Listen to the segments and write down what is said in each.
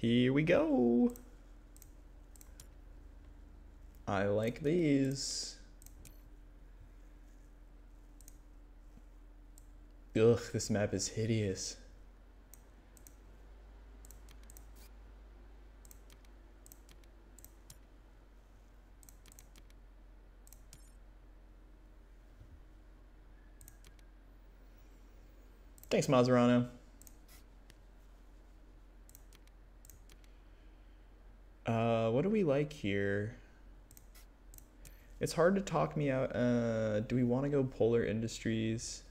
Here we go. I like these. Ugh, this map is hideous. Thanks, Maserano. What do we like here? It's hard to talk me out. Do we want to go Polar Industries?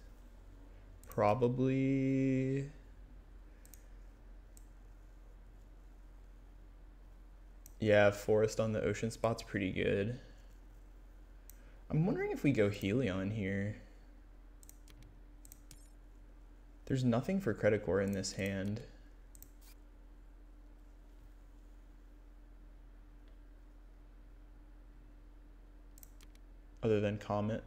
Probably. Yeah, Forest on the Ocean spot's pretty good. I'm wondering if we go Helion here. There's nothing for Credicor in this hand. Other than Comet.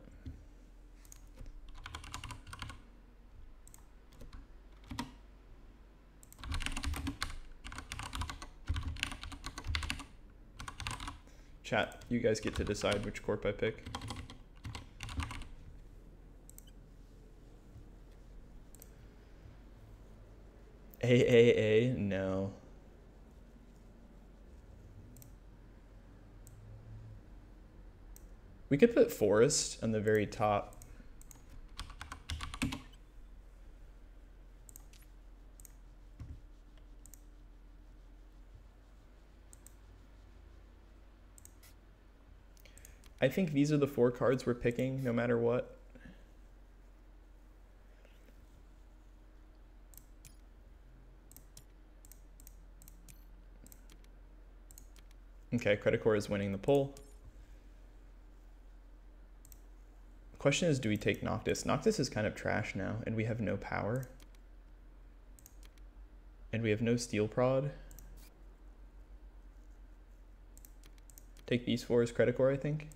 Chat, you guys get to decide which corp I pick. AAA? No. We could put Forest on the very top. I think these are the four cards we're picking no matter what. Okay, Credicor is winning the poll. The question is, do we take Noctis? Noctis is kind of trash now, and we have no power. And we have no Steel Prod. Take these four as Credicor, I think.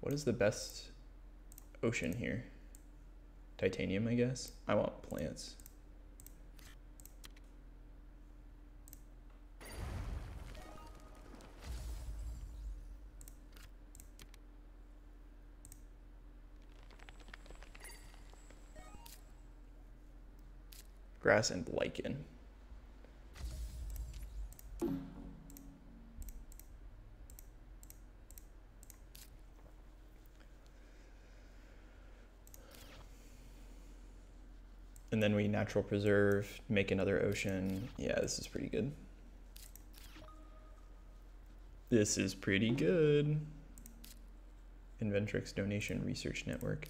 What is the best ocean here? Titanium, I guess. I want plants. Grass and lichen. And then we natural preserve, make another ocean. Yeah, this is pretty good. This is pretty good. Inventrix Donation Research Network.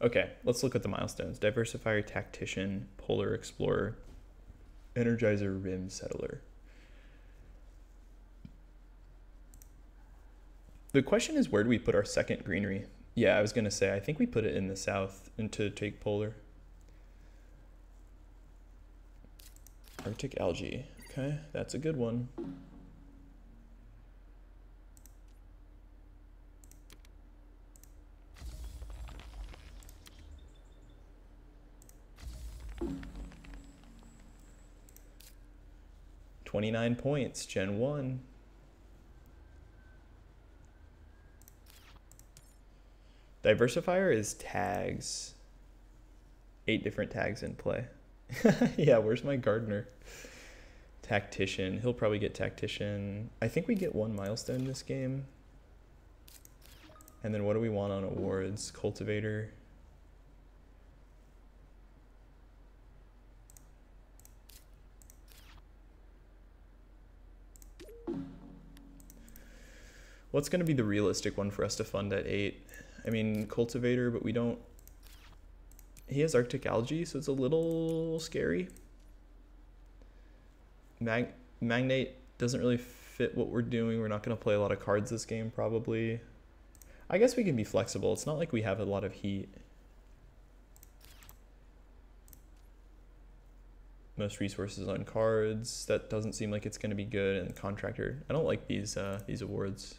Okay, let's look at the milestones. Diversifier, Tactician, Polar Explorer, Energizer, Rim Settler. The question is, where do we put our second greenery? Yeah, I was gonna say, I think we put it in the south and to take Polar. Arctic Algae, okay, that's a good one. Twenty-nine points, Gen 1. Diversifier is tags. 8 different tags in play. Yeah, where's my gardener? Tactician, he'll probably get Tactician. I think we get one milestone this game. And then what do we want on awards? Cultivator. What's going to be the realistic one for us to fund at 8? I mean, Cultivator, but we don't... He has Arctic Algae, so it's a little scary. Magnate doesn't really fit what we're doing. We're not going to play a lot of cards this game, probably. I guess we can be flexible. It's not like we have a lot of heat. Most resources on cards. That doesn't seem like it's going to be good. And Contractor. I don't like these awards.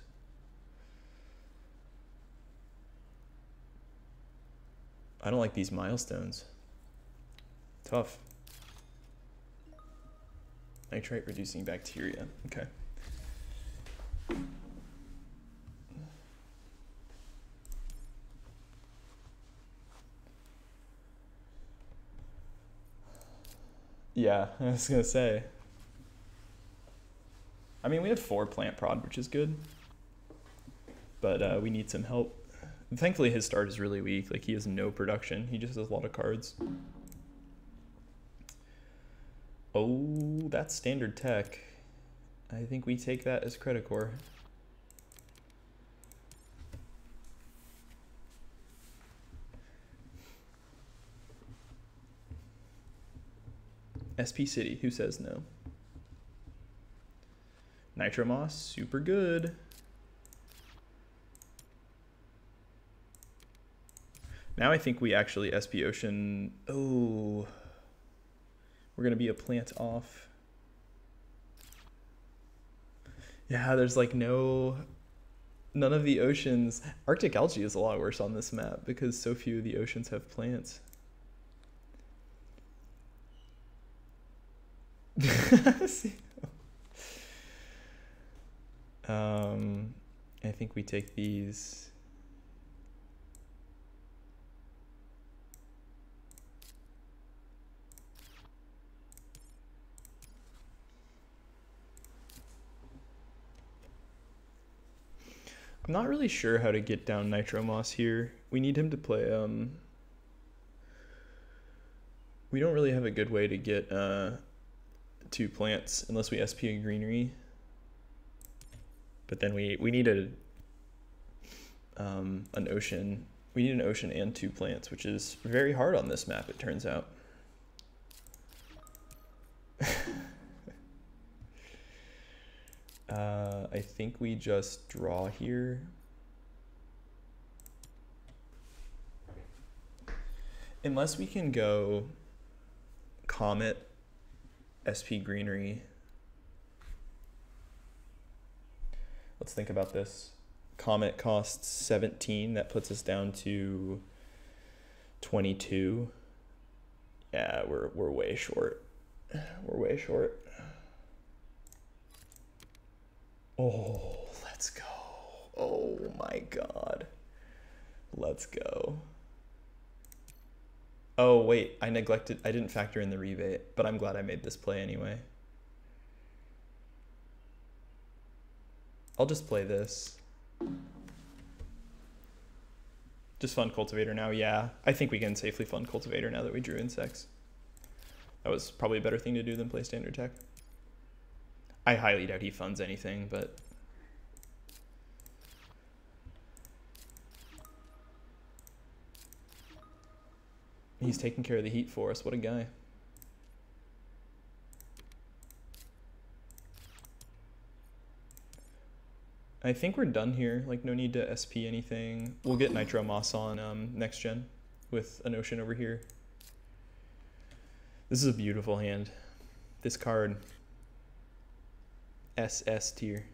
I don't like these milestones. Tough. Nitrate reducing bacteria. Okay. Yeah, I was gonna say. I mean, we have 4 plant prod, which is good. But we need some help. Thankfully, his start is really weak. Like, he has no production. He just has a lot of cards. Oh, that's standard tech. I think we take that as Credicor. SP City, who says no? Nitro Moss, super good. Now I think we actually SP Ocean. Oh, we're gonna be a plant off. Yeah, there's like none of the oceans. Arctic Algae is a lot worse on this map because so few of the oceans have plants. I think we take these. I'm not really sure how to get down Nitro Moss here. We need him to play. We don't really have a good way to get 2 plants unless we SP a greenery. But then we need a an ocean. We need an ocean and 2 plants, which is very hard on this map, it turns out. I think we just draw here. Unless we can go Comet, SP Greenery. Let's think about this. Comet costs 17. That puts us down to 22. Yeah, we're way short. We're way short. Oh, let's go. Oh my God. Let's go. Oh wait, I didn't factor in the rebate, but I'm glad I made this play anyway. I'll just play this. Just fund Cultivator now, yeah. I think we can safely fund Cultivator now that we drew insects. That was probably a better thing to do than play standard tech. I highly doubt he funds anything, but he's taking care of the heat for us. What a guy. I think we're done here. Like, no need to SP anything. We'll get Nitro Moss on next gen with an ocean over here. This is a beautiful hand. This card. SS tier.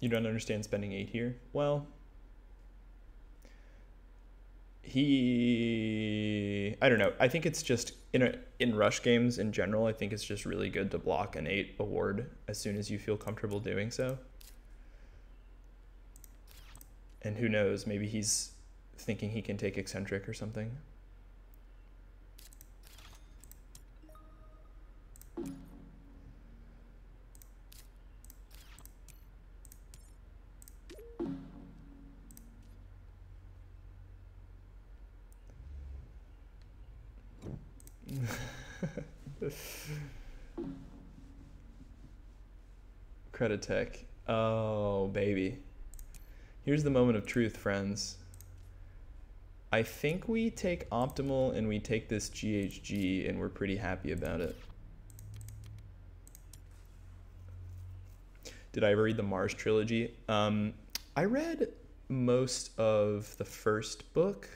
You don't understand spending 8 here? Well, I don't know. I think it's just in rush games in general, I think it's just really good to block an 8 award as soon as you feel comfortable doing so. And who knows, maybe he's thinking he can take eccentric or something. Creditech. Oh, baby. Here's the moment of truth, friends. I think we take optimal and we take this GHG and we're pretty happy about it. Did I ever read the Mars trilogy? I read most of the first book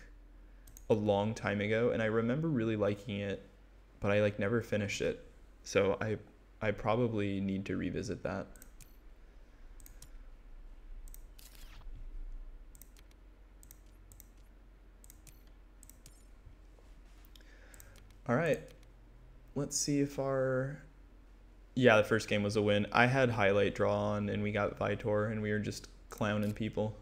a long time ago and I remember really liking it, but I like never finished it. So I probably need to revisit that. All right, let's see if our, yeah, the first game was a win. I had highlight draw on and we got Vitor and we were just clowning people.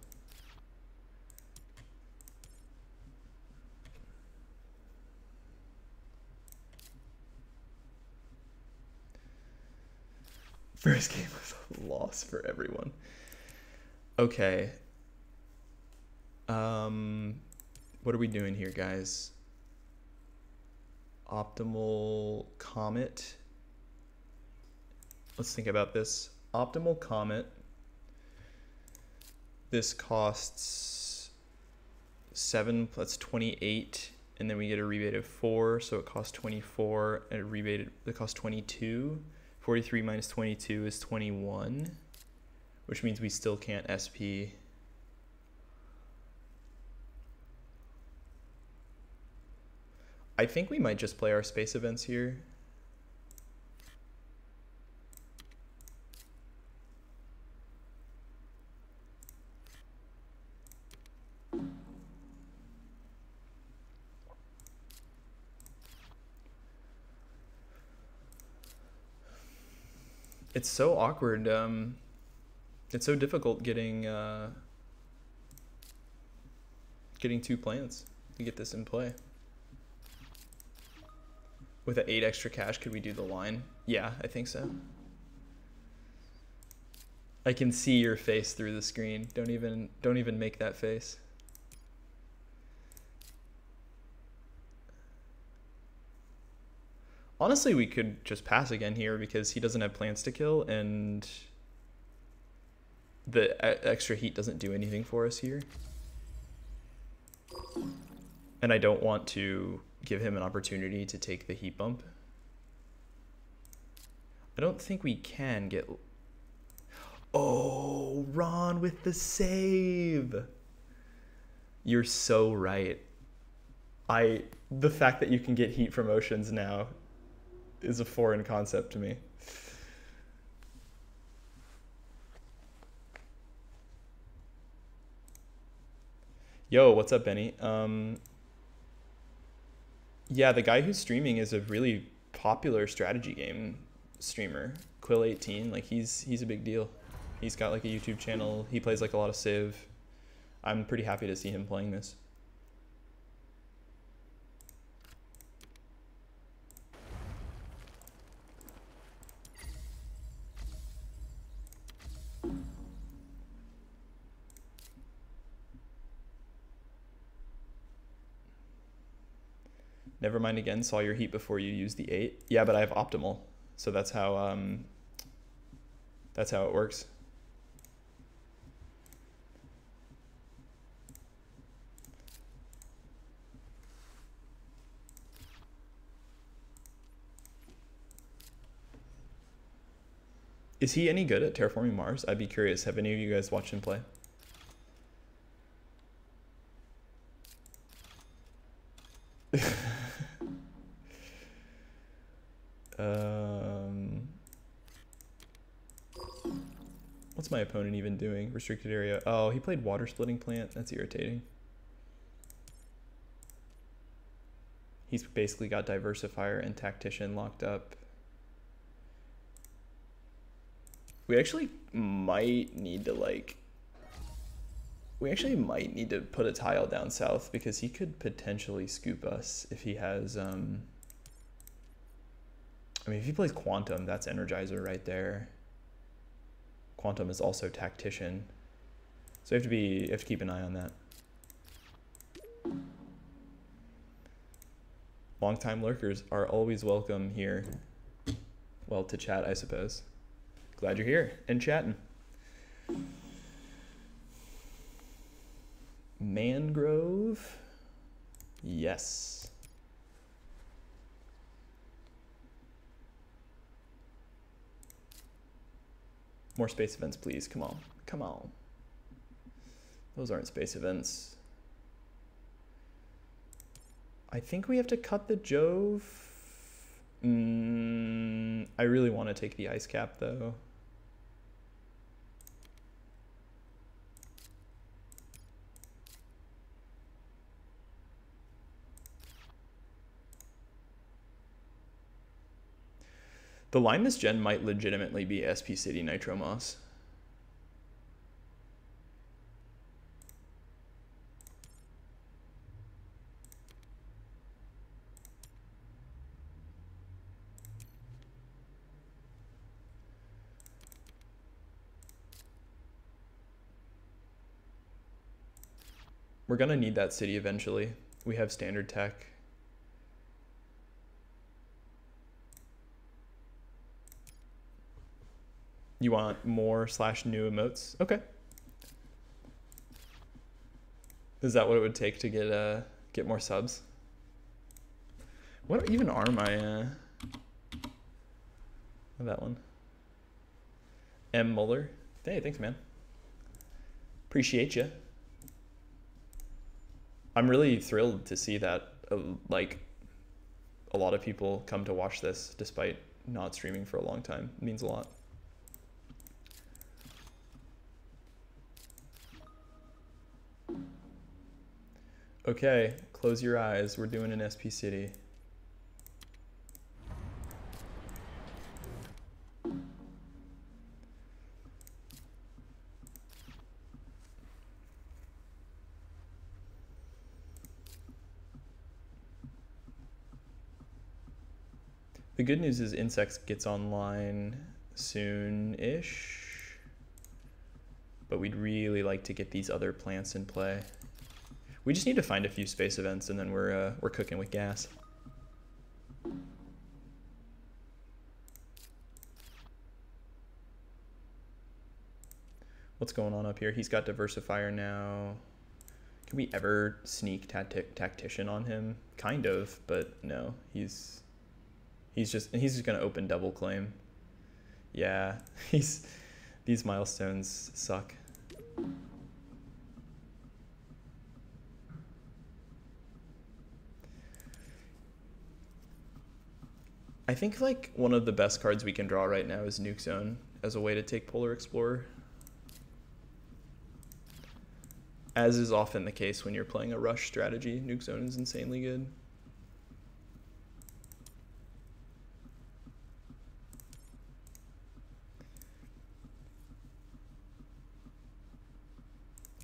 First game was a loss for everyone. Okay. What are we doing here, guys? Optimal Comet. Let's think about this. Optimal Comet. This costs 7 plus 28, and then we get a rebate of 4, so it costs 24, and a rebate, it costs 22. 43 minus 22 is 21, which means we still can't SP. I think we might just play our space events here. It's so awkward. It's so difficult getting getting two plants to get this in play. With an 8 extra cash, could we do the line? Yeah, I think so. I can see your face through the screen. Don't even make that face. Honestly, we could just pass again here because he doesn't have plants to kill and the extra heat doesn't do anything for us here. And I don't want to give him an opportunity to take the heat bump. I don't think we can get... Oh, Ron with the save. You're so right. The fact that you can get heat from oceans now is a foreign concept to me. Yo, what's up, Benny? Yeah, the guy who's streaming is a really popular strategy game streamer, Quill18. Like he's a big deal. He's got like a YouTube channel. He plays like a lot of Civ. I'm pretty happy to see him playing this. Never mind again, saw your heat before you use the 8. Yeah, but I have optimal. So that's how it works. Is he any good at terraforming Mars? I'd be curious. Have any of you guys watched him play? What's my opponent even doing? Restricted area. Oh, he played water splitting plant. That's irritating. He's basically got Diversifier and Tactician locked up. We actually might need to like... We actually might need to put a tile down south because he could potentially scoop us if he has... I mean, if he plays Quantum, that's Energizer right there. Quantum is also Tactician. So you have to keep an eye on that. Long-time lurkers are always welcome here. Well, to chat, I suppose. Glad you're here and chatting. Mangrove. Yes. More space events, please. Come on. Come on. Those aren't space events. I think we have to cut the Jove. I really want to take the ice cap, though. The line this gen might legitimately be SP City Nitro Moss. We're gonna need that city eventually. We have standard tech. You want more slash new emotes? Okay. Is that what it would take to get more subs? What even are my that one? M Muller. Hey, thanks, man. Appreciate you. I'm really thrilled to see that like a lot of people come to watch this despite not streaming for a long time. It means a lot. Okay, close your eyes. We're doing an SP City. The good news is Insects gets online soon-ish, but we'd really like to get these other plants in play. We just need to find a few space events, and then we're cooking with gas. What's going on up here? He's got Diversifier now. Can we ever sneak Tactician on him? Kind of, but no. He's just gonna open double claim. Yeah, these milestones suck. I think like one of the best cards we can draw right now is Nuke Zone as a way to take Polar Explorer. As is often the case when you're playing a rush strategy, Nuke Zone is insanely good.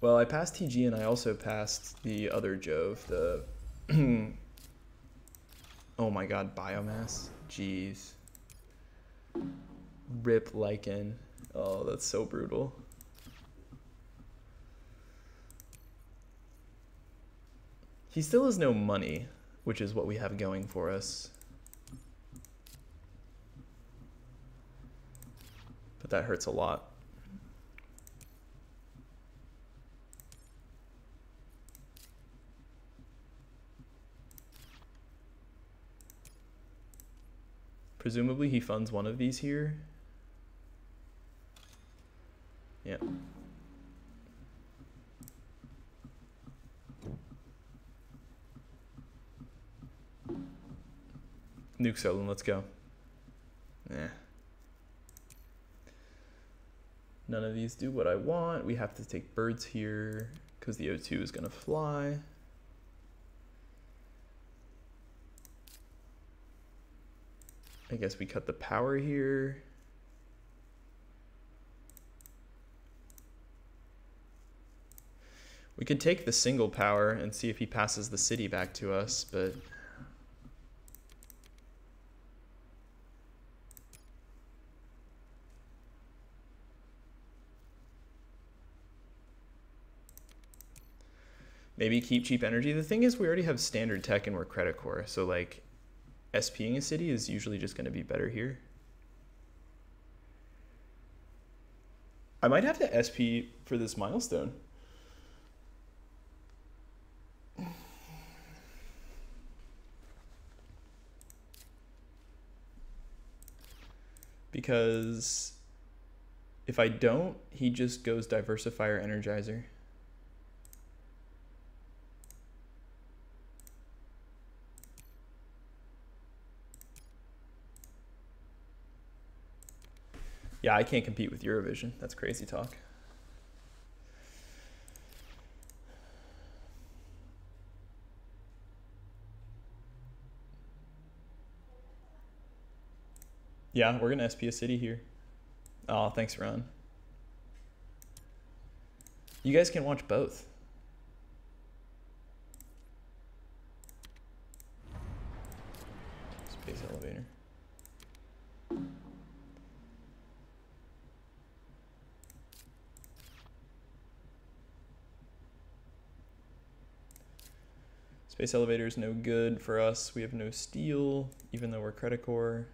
Well, I passed TG and I also passed the other Jove, the oh my god, biomass. Jeez. Rip Lichen. Oh, that's so brutal. He still has no money, which is what we have going for us. But that hurts a lot. Presumably he funds one of these here. Yeah. Nuke Zone, let's go. Yeah. None of these do what I want. We have to take birds here because the O2 is gonna fly. I guess we cut the power here. We could take the single power and see if he passes the city back to us, but maybe keep cheap energy. The thing is we already have standard tech and we're Credicor, so like SPing a city is usually just going to be better here. I might have to SP for this milestone. because if I don't, he just goes Diversifier Energizer. Yeah, I can't compete with Eurovision. That's crazy talk. Yeah, we're gonna SP a city here. Oh, thanks, Ron. You guys can watch both. Space elevator. Space elevator is no good for us. We have no steel, even though we're Credicor.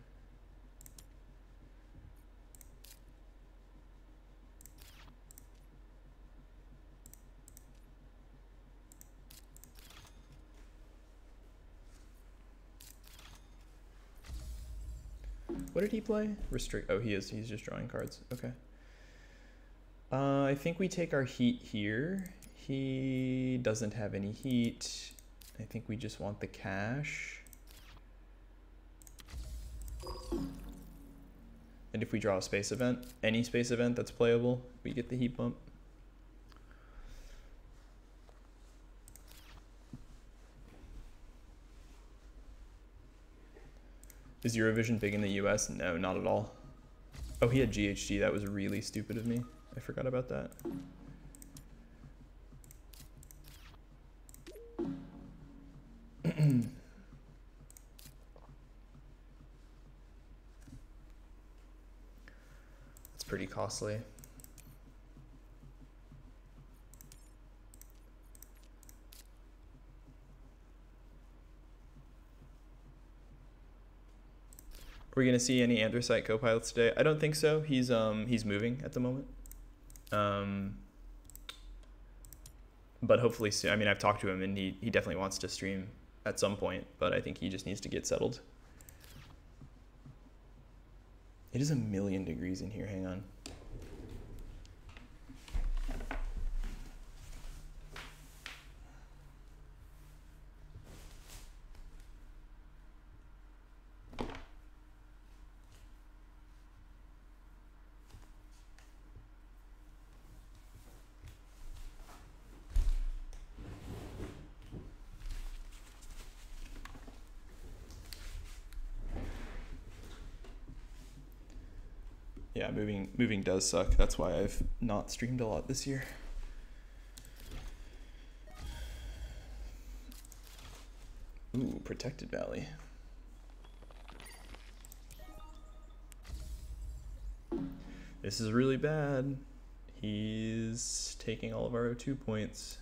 What did he play? Restrict. Oh, he is. He's just drawing cards. Okay. I think we take our heat here. He doesn't have any heat. I think we just want the cash. And if we draw a space event, any space event that's playable, we get the heat bump. Is Eurovision big in the US? No, not at all. Oh, he had GHG. That was really stupid of me. I forgot about that. That's pretty costly. Are we gonna see any Anthracite co-pilots today? I don't think so. He's moving at the moment. But hopefully soon. I mean, I've talked to him and he definitely wants to stream at some point, but I think he just needs to get settled. It is 1,000,000 degrees in here, hang on. Yeah, moving does suck. That's why I've not streamed a lot this year. Ooh, protected valley. This is really bad. He's taking all of our O2 points.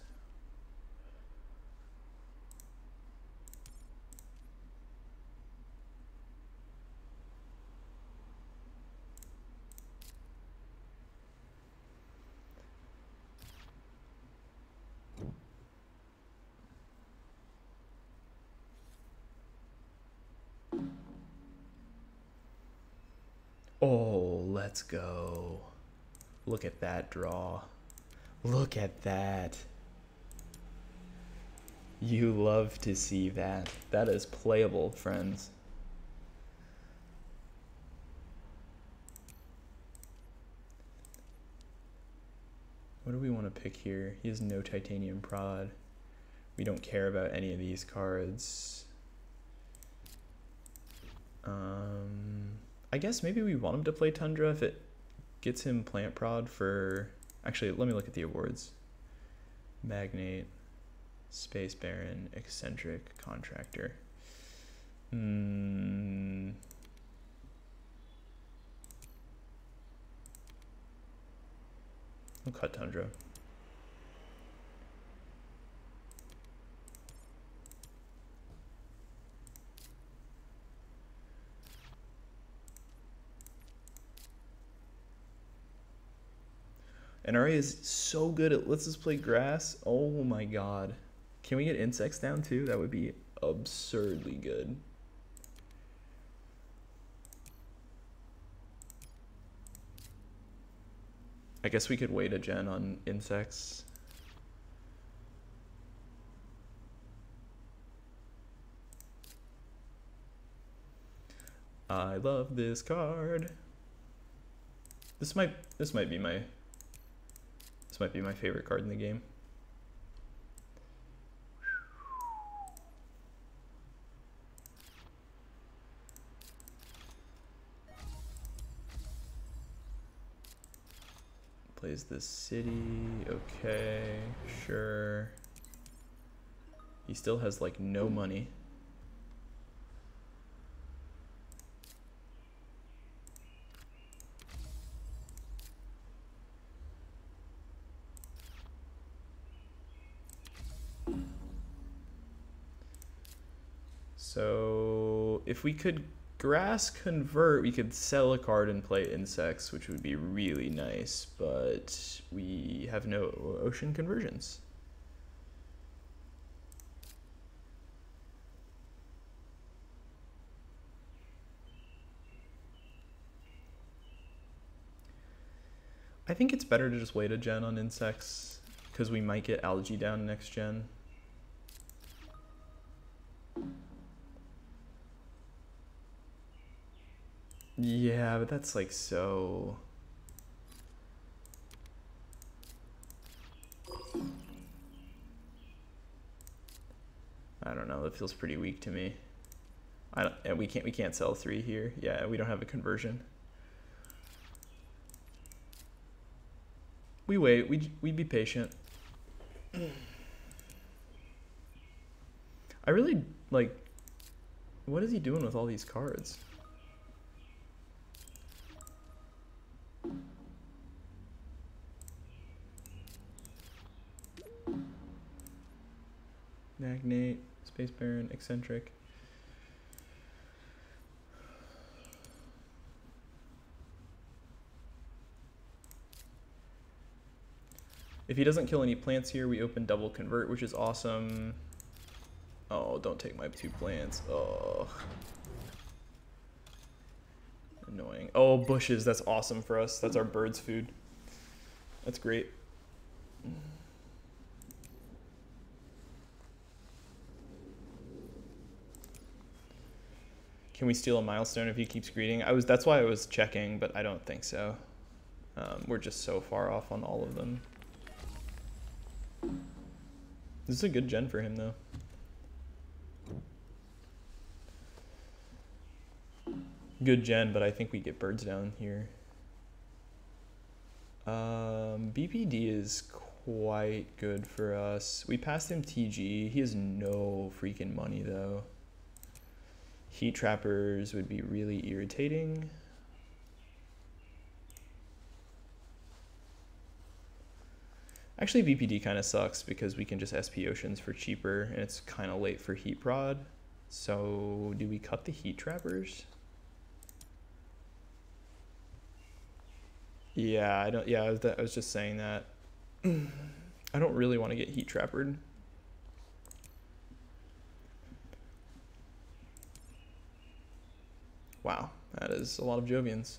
Let's go. Look at that draw. Look at that. You love to see that. That is playable, friends. What do we want to pick here? He has no titanium prod. We don't care about any of these cards. I guess maybe we want him to play Tundra if it gets him plant prod for... Actually, let me look at the awards. Magnate, Space Baron, Eccentric, Contractor. We'll cut Tundra. NRA is so good at let's just play grass. Oh my god. Can we get insects down too? That would be absurdly good. I guess we could wait a gen on insects. I love this card. This might be my favorite card in the game. Plays this city, okay, sure. He still has like no money. So if we could grass convert, we could sell a card and play insects, which would be really nice, but we have no ocean conversions. I think it's better to just wait a gen on insects because we might get algae down next gen. Yeah, but that's like so... I don't know, that feels pretty weak to me. We can't sell 3 here. Yeah, we don't have a conversion. We wait, we'd be patient. I really like, what is he doing with all these cards? Magnate, Space Baron, Eccentric. If he doesn't kill any plants here, we open double convert, which is awesome. Oh, don't take my 2 plants. Oh. Annoying. Oh, bushes, that's awesome for us. That's our birds' food. That's great. Can we steal a milestone if he keeps greeting? That's why I was checking, but I don't think so. We're just so far off on all of them. This is a good gen for him, though. Good gen, but I think we get birds down here. BPD is quite good for us. We passed him TG. He has no freaking money, though. Heat Trappers would be really irritating. Actually, BPD kind of sucks because we can just SP Oceans for cheaper, and it's kind of late for Heat Prod. So do we cut the Heat Trappers? Yeah, I was just saying that. I don't really want to get Heat Trappered. Wow, that is a lot of Jovians.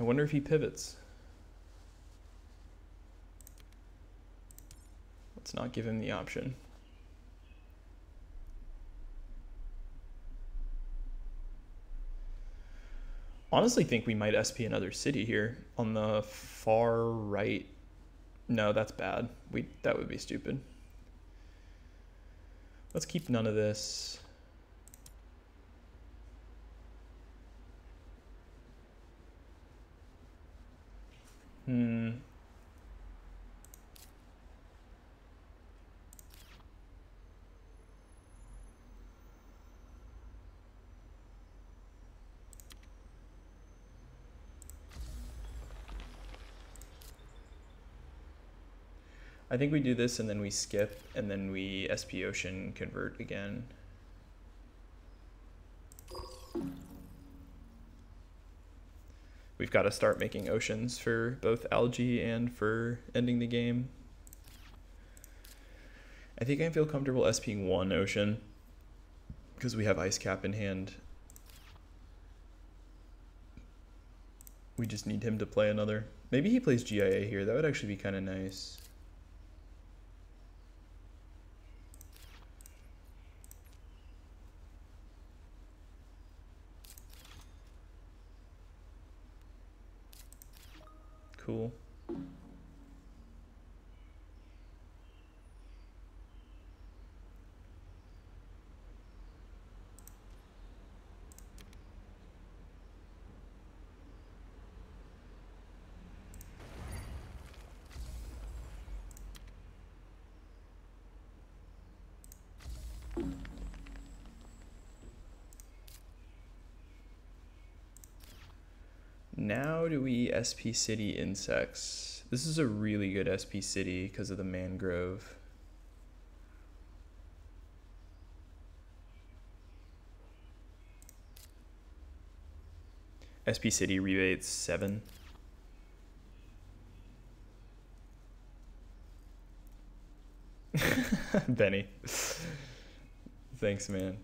I wonder if he pivots. Let's not give him the option. Honestly think we might SP another city here on the far right. No, that's bad. That would be stupid. Let's keep none of this. I think we do this and then we skip and then we SP Ocean convert again. We've got to start making oceans for both algae and for ending the game. I think I feel comfortable SPing one ocean because we have Ice Cap in hand. We just need him to play another. Maybe he plays GIA here. That would actually be kind of nice. Cool. Now do we SP City insects? This is a really good SP City because of the mangrove. SP City rebates 7. Benny. Thanks, man.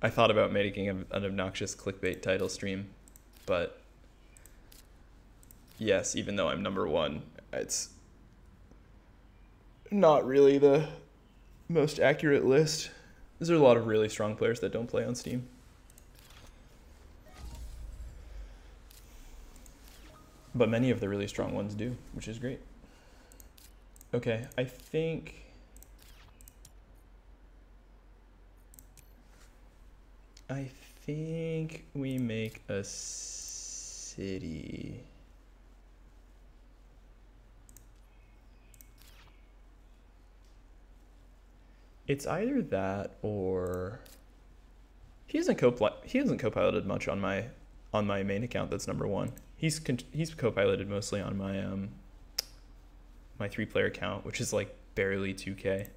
I thought about making an obnoxious clickbait title stream. But yes, even though I'm #1, it's not really the most accurate list. There's a lot of really strong players that don't play on Steam. But many of the really strong ones do, which is great. Okay, I think we make a city. It's either that or he hasn't co-piloted much on my main account. That's #1. He's co-piloted mostly on my my 3-player account, which is like barely 2K.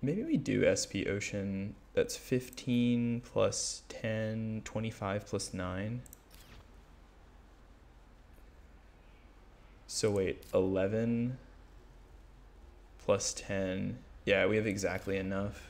Maybe we do SP Ocean. That's 15 plus 10, 25 plus 9. So wait, 11 plus 10. Yeah, we have exactly enough.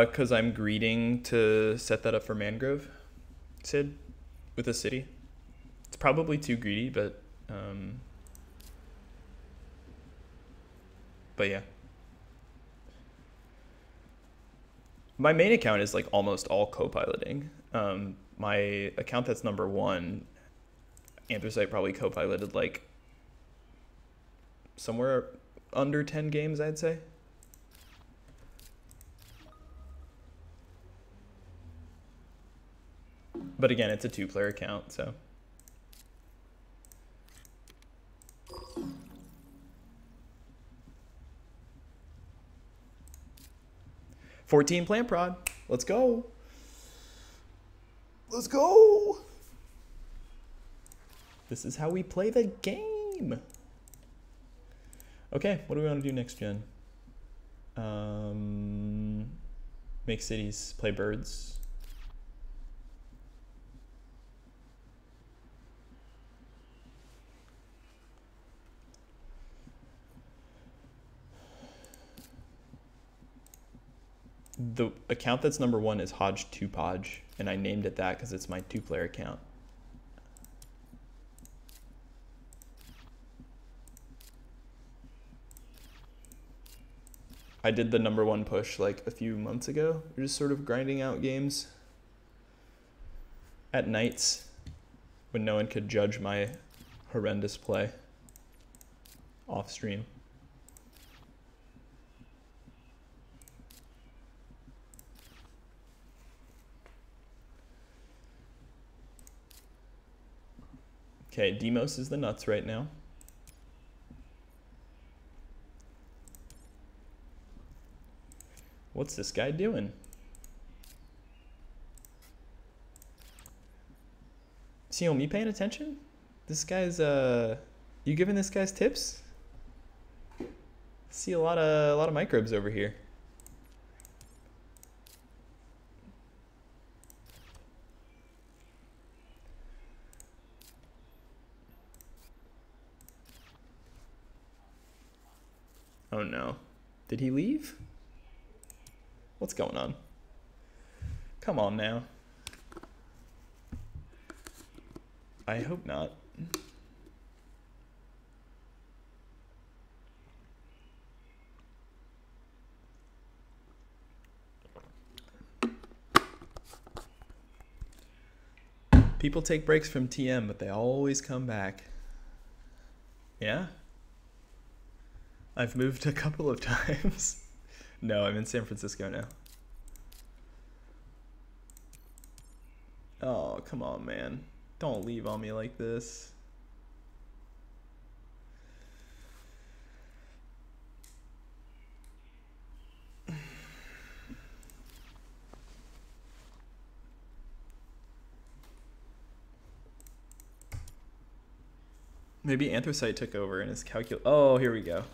Because I'm greeting to set that up for Mangrove, Sid, with a city. It's probably too greedy, but yeah. My main account is like almost all co-piloting. My account that's #1, Anthracite probably co-piloted like somewhere under 10 games, I'd say. But again, it's a 2-player account, so. #14 plant prod. Let's go. Let's go. This is how we play the game. Okay, what do we want to do next, Jen? Make cities, play birds. The account that's #1 is Hodge2Podge, and I named it that because it's my 2-player account. I did the #1 push like a few months ago. We're just sort of grinding out games at nights when no one could judge my horrendous play off stream. Okay, Deimos is the nuts right now. What's this guy doing? See, me paying attention? This guy's, you giving this guy's tips? See a lot of microbes over here. Oh no. Did he leave? What's going on? Come on now. I hope not. People take breaks from TM, but they always come back. Yeah? I've moved a couple of times. No, I'm in San Francisco now. Oh, come on, man. Don't leave on me like this. Maybe Anthracite took over and is oh, here we go.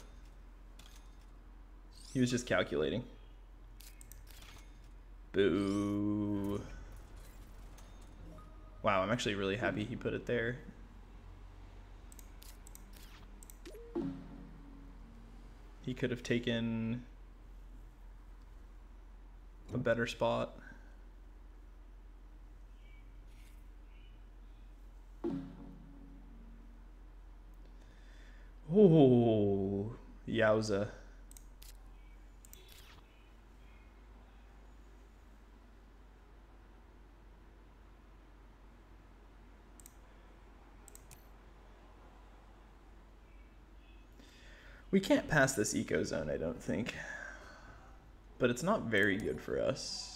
He was just calculating. Boo. Wow, I'm actually really happy he put it there. He could have taken a better spot. Oh, yowza. We can't pass this Ecozone, I don't think. But it's not very good for us.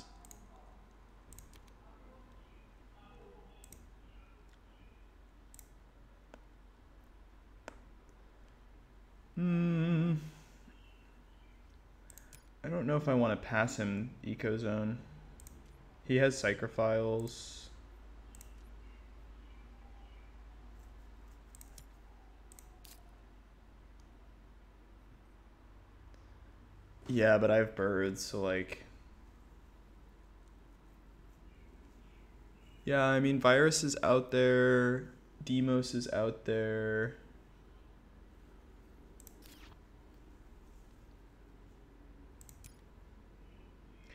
I don't know if I want to pass him Ecozone. He has psychrophiles. Yeah, but I have birds, so like... Yeah, I mean, Virus is out there. Deimos is out there.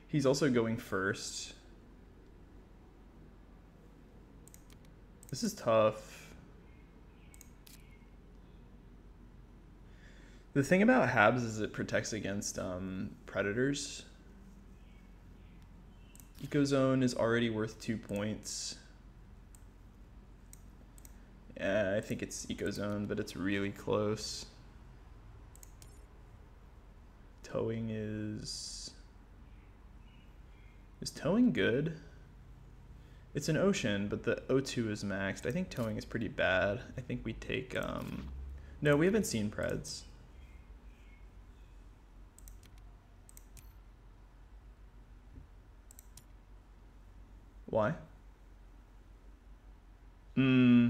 He's also going first. This is tough. The thing about Habs is it protects against Predators. Ecozone is already worth 2 points. Yeah, I think it's Ecozone, but it's really close. Towing is... Is towing good? It's an ocean, but the O2 is maxed. I think towing is pretty bad. I think we take... No, we haven't seen Preds. Why? Yeah.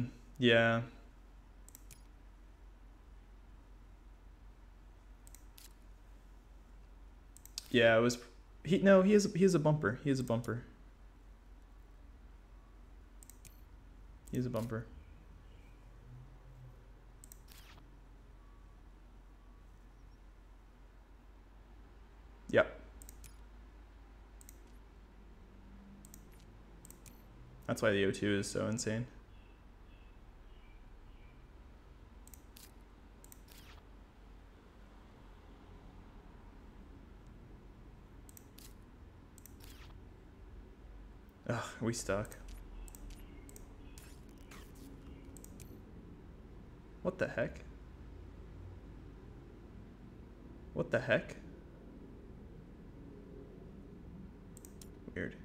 Yeah, it was he has a bumper. He has a bumper. He has a bumper. Yep. That's why the O2 is so insane. Ugh, are we stuck? What the heck? What the heck? Weird.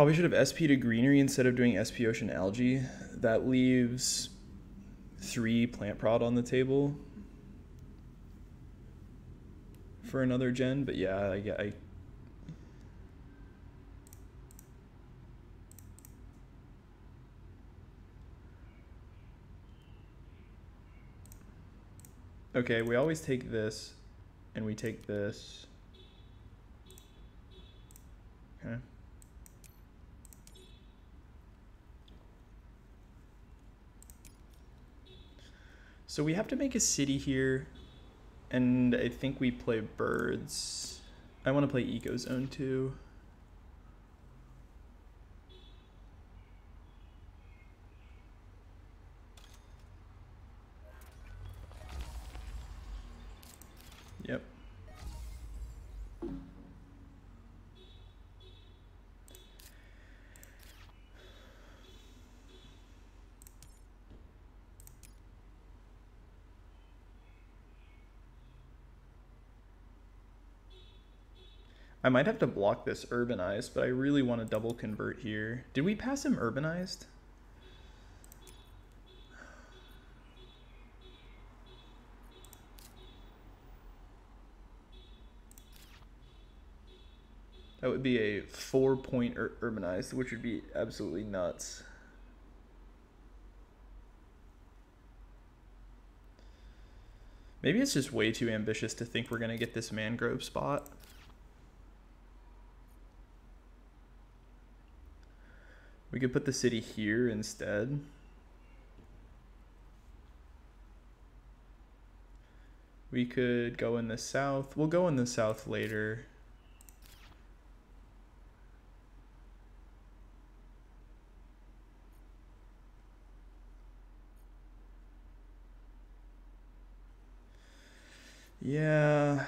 Probably should have SP to greenery instead of doing SP ocean algae. That leaves 3 plant prod on the table for another gen, but yeah, I okay, we always take this and we take this. Okay. So we have to make a city here, and I think we play birds. I want to play Ecozone too. Yep. I might have to block this urbanized, but I really want to double convert here. Did we pass him urbanized? That would be a 4-point urbanized, which would be absolutely nuts. Maybe it's just way too ambitious to think we're going to get this mangrove spot. We could put the city here instead. We could go in the south. We'll go in the south later. Yeah.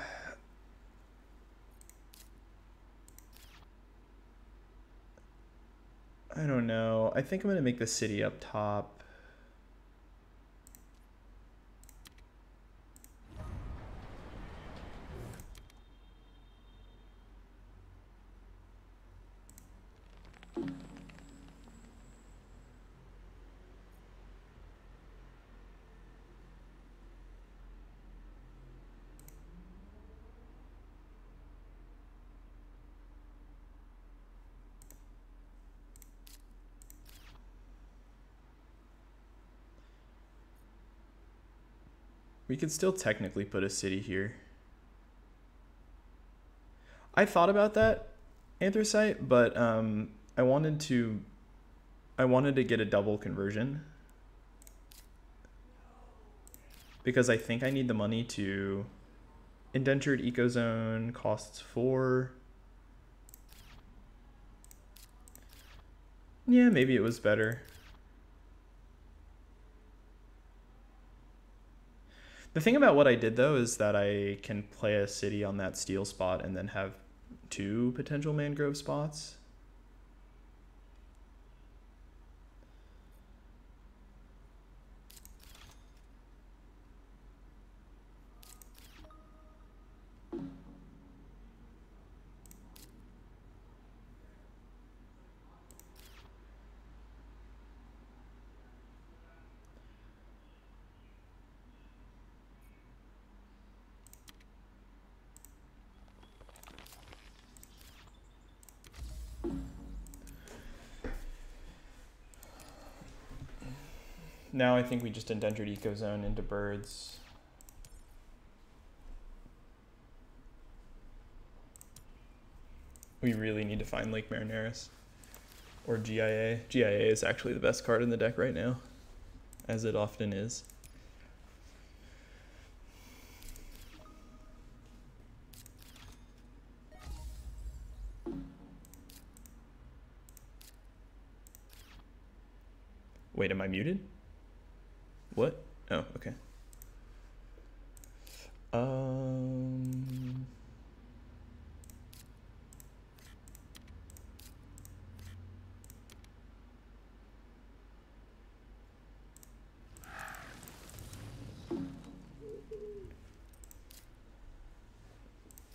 I don't know. I think I'm going to make the city up top. We could still technically put a city here. I thought about that anthracite, but I wanted to get a double conversion because I think I need the money to indentured. Ecozone costs 4. Yeah, maybe it was better. The thing about what I did, though, is that I can play a city on that steel spot and then have 2 potential mangrove spots. Now I think we just indentured Ecozone into birds. We really need to find Lake Marineris or GIA. GIA is actually the best card in the deck right now, as it often is. Wait, am I muted? What? Oh, okay. And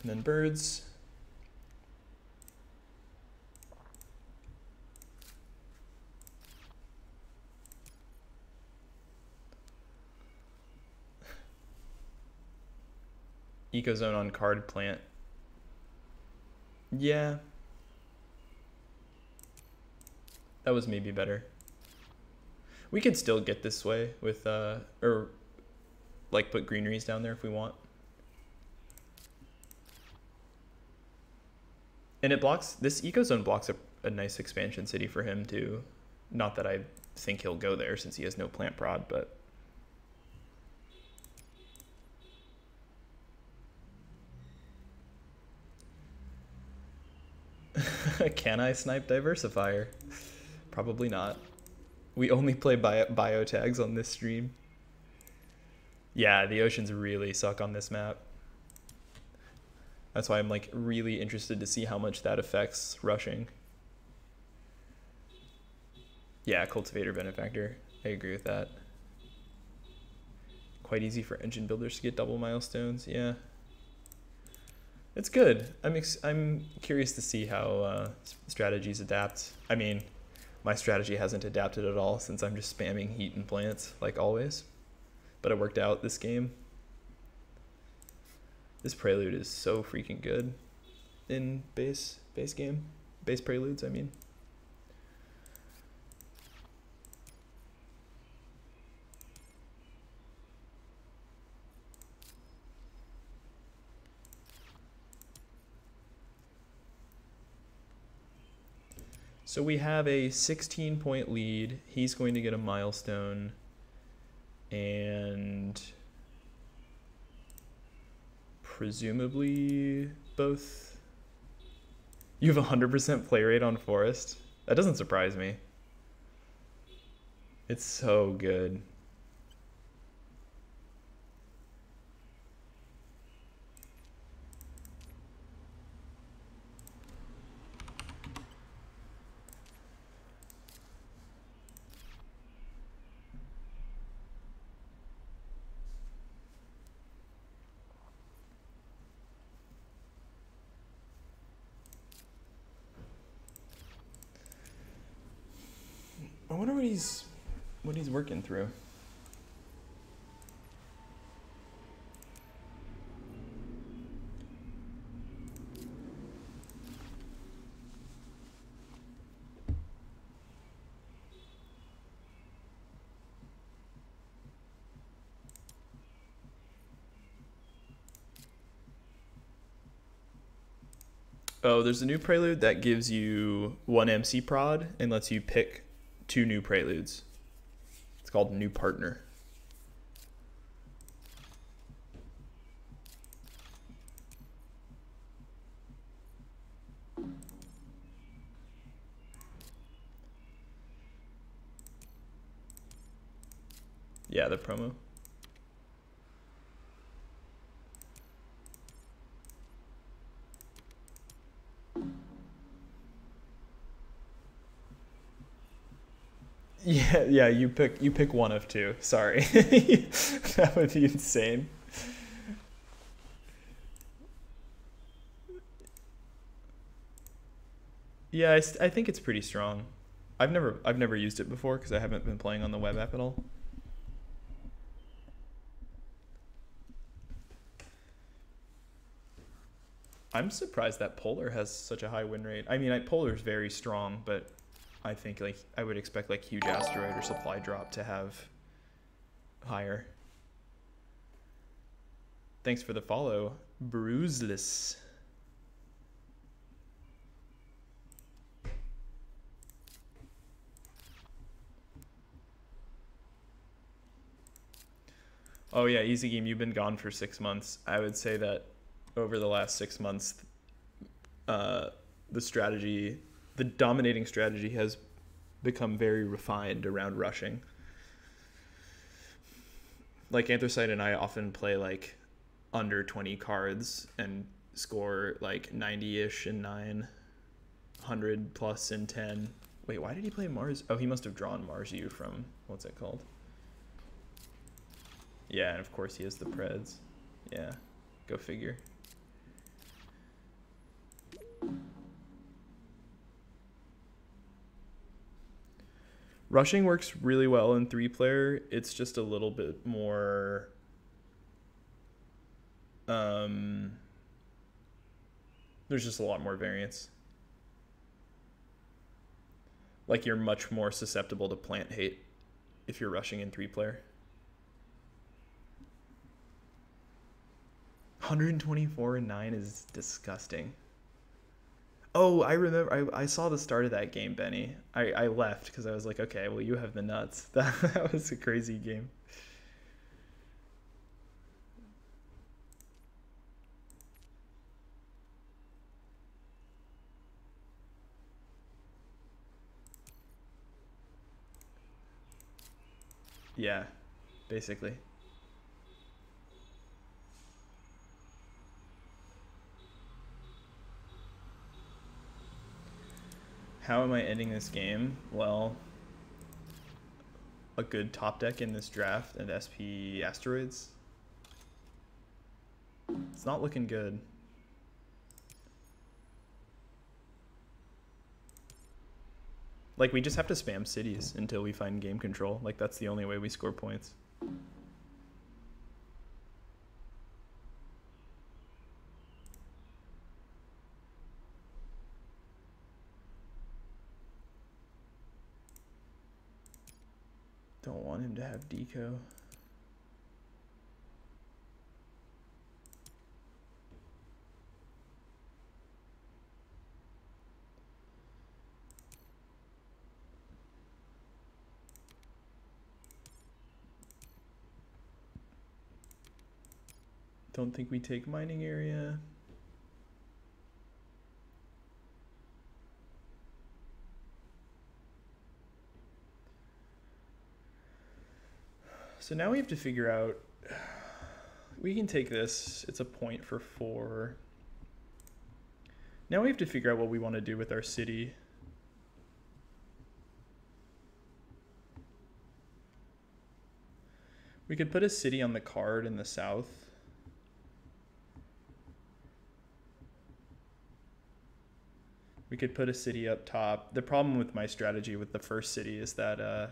then birds. Ecozone on card plant. Yeah. That was maybe better. We could still get this way with, or like put greeneries down there if we want. And it blocks, this Ecozone blocks a nice expansion city for him too. Not that I think he'll go there since he has no plant prod, but. Can I snipe Diversifier? Probably not. We only play bio tags on this stream. Yeah, the oceans really suck on this map. That's why I'm like really interested to see how much that affects rushing. Yeah, Cultivator Benefactor. I agree with that. Quite easy for engine builders to get double milestones. Yeah. It's good. I'm curious to see how strategies adapt. I mean, my strategy hasn't adapted at all since I'm just spamming heat and plants like always. But it worked out this game. This prelude is so freaking good in base preludes, I mean. So we have a 16-point lead. He's going to get a milestone. And presumably both. You have 100% play rate on Forest. That doesn't surprise me. It's so good. What he's working through. Oh, there's a new prelude that gives you one MC prod and lets you pick 2 new preludes. It's called New Partner. Yeah, the promo. Yeah, you pick one of 2. Sorry. That would be insane. Yeah, I think it's pretty strong. I've never used it before because I haven't been playing on the web app at all. I'm surprised that Polar has such a high win rate. I mean, Polar's very strong, but I think like I would expect like Huge Asteroid or Supply Drop to have higher. Thanks for the follow, Bruiseless. Oh yeah, Easy Game, you've been gone for 6 months. I would say that over the last 6 months, the dominating strategy has become very refined around rushing. Like Anthracite and I often play like under 20 cards and score like 90-ish in 9, 100 plus in 10. Wait, why did he play Mars? Oh, he must have drawn Mars U from, what's it called? Yeah, and of course he has the Preds. Yeah, go figure. Rushing works really well in 3-player. It's just a little bit more There's just a lot more variance. Like, you're much more susceptible to plant hate if you're rushing in 3-player. 124 and 9 is disgusting. Oh, I remember, I saw the start of that game, Benny. I left because I was like, okay, well, you have the nuts. That was a crazy game. Yeah, basically. How am I ending this game? Well, a good top deck in this draft and SP Asteroids. It's not looking good. Like, we just have to spam cities until we find game control. Like, that's the only way we score points. Don't want him to have deco. Don't think we take mining area. So now we have to figure out, we can take this, it's a point for 4. Now we have to figure out what we want to do with our city. We could put a city on the card in the south. We could put a city up top. The problem with my strategy with the first city is that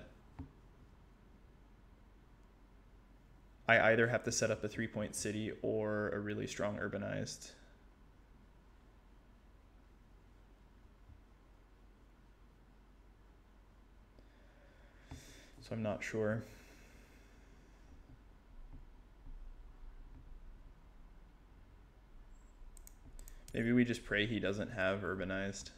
I either have to set up a 3-point city or a really strong urbanized. So I'm not sure. Maybe we just pray he doesn't have urbanized.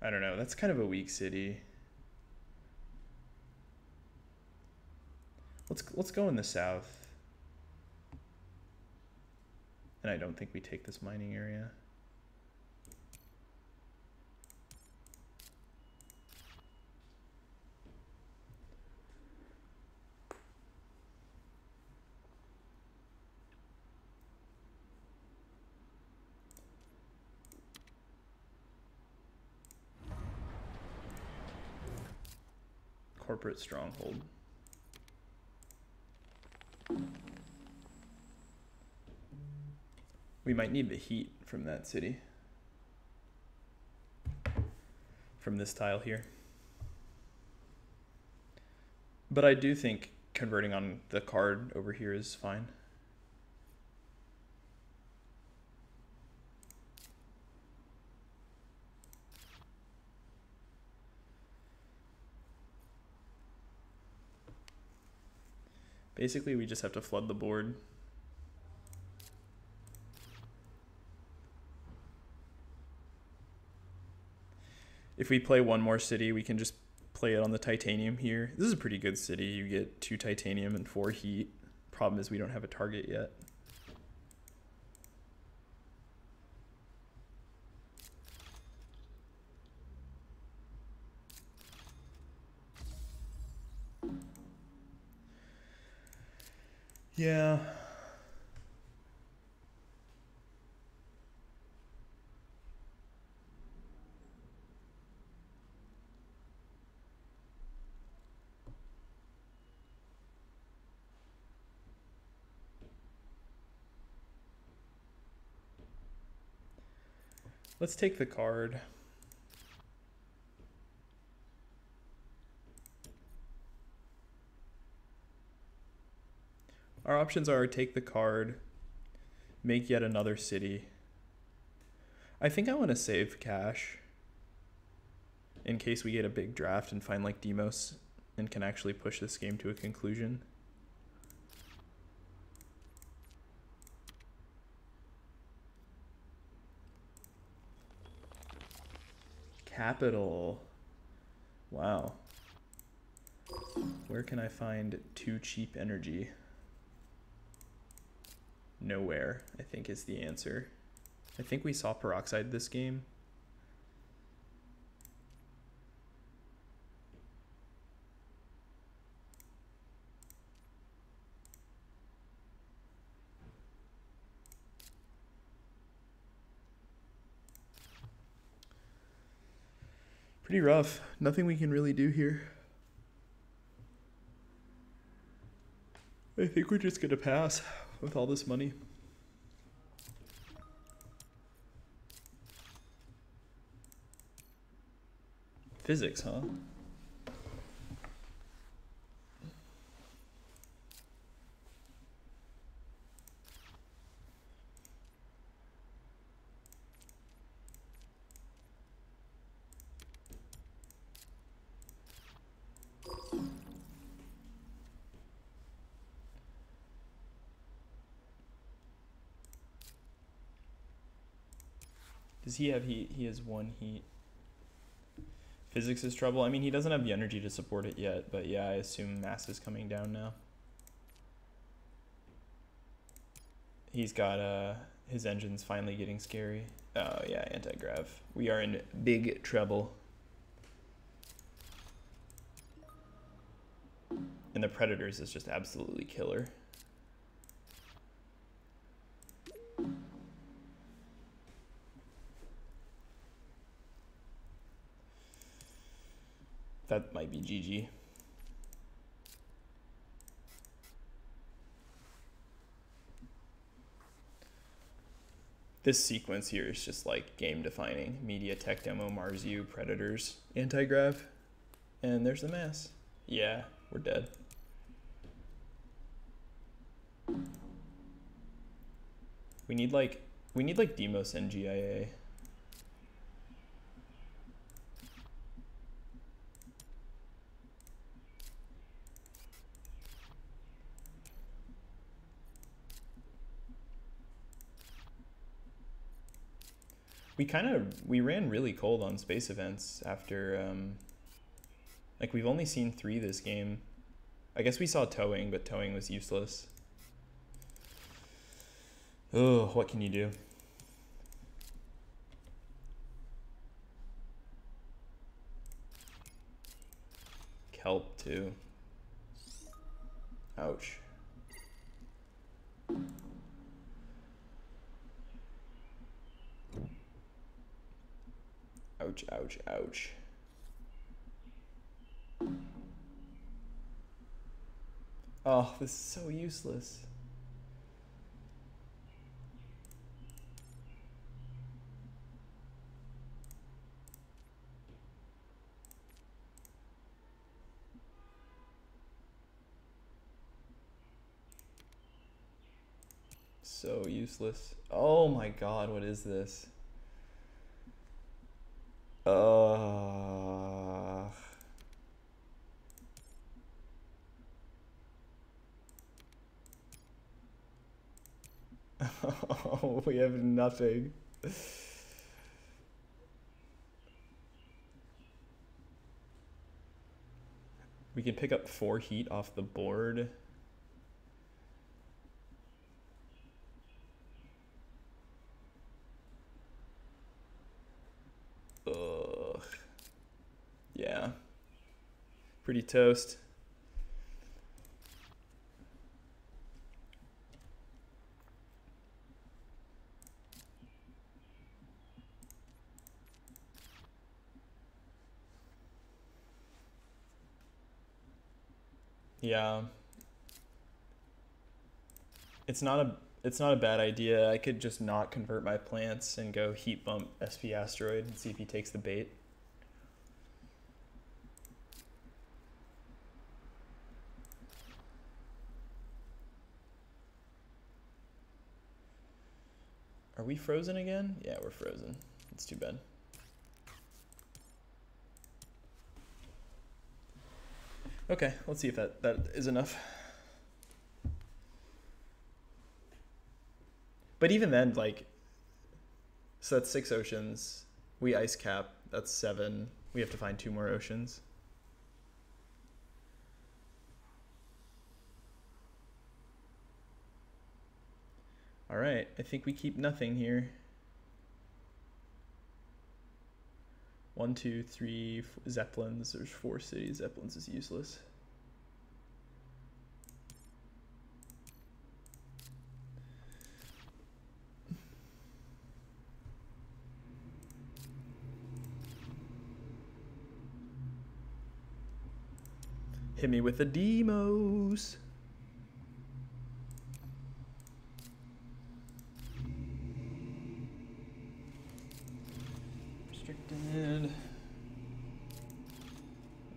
I don't know. That's kind of a weak city. Let's go in the south. And I don't think we take this mining area. Corporate stronghold. We might need the heat from that city. From this tile here. But I do think converting on the card over here is fine. Basically, we just have to flood the board. If we play one more city, we can just play it on the titanium here. This is a pretty good city. You get 2 titanium and 4 heat. Problem is we don't have a target yet. Yeah. Let's take the card. Our options are take the card, make yet another city. I think I want to save cash in case we get a big draft and find like Deimos and can actually push this game to a conclusion. Capital. Wow. Where can I find too cheap energy? Nowhere, I think, is the answer. I think we saw peroxide this game. Pretty rough. Nothing we can really do here. I think we're just gonna pass with all this money. Physics, huh? Does he have heat? He has one heat. Physics is trouble. I mean, he doesn't have the energy to support it yet, but yeah, I assume mass is coming down now. He's got his engine's finally getting scary. Oh yeah, anti-grav. We are in big trouble. And the Predators is just absolutely killer. That might be GG. This sequence here is just like game defining. Media, Tech Demo, Mars U, Predators, Antigrav, and there's the mass. Yeah, we're dead. We need like Deimos and GIA. We ran really cold on space events after, like we've only seen 3 this game. I guess we saw towing, but towing was useless. Oh, what can you do? Kelp too. Ouch. Ouch, ouch, ouch. Oh, this is so useless. So useless. Oh my God, what is this? Oh, we have nothing. We can pick up 4 heat off the board. Yeah, pretty toast. Yeah, it's not a bad idea. I could just not convert my plants and go heat bump SP Asteroid and see if he takes the bait. we frozen again? Yeah, we're frozen. It's too bad. Okay, let's see if that is enough. But even then, like, so that's 6 oceans. We ice cap, that's 7. We have to find 2 more oceans. All right, I think we keep nothing here. 1, 2, 3, 4, Zeppelins, there's 4 cities. Zeppelins is useless. Hit me with the Deimos. And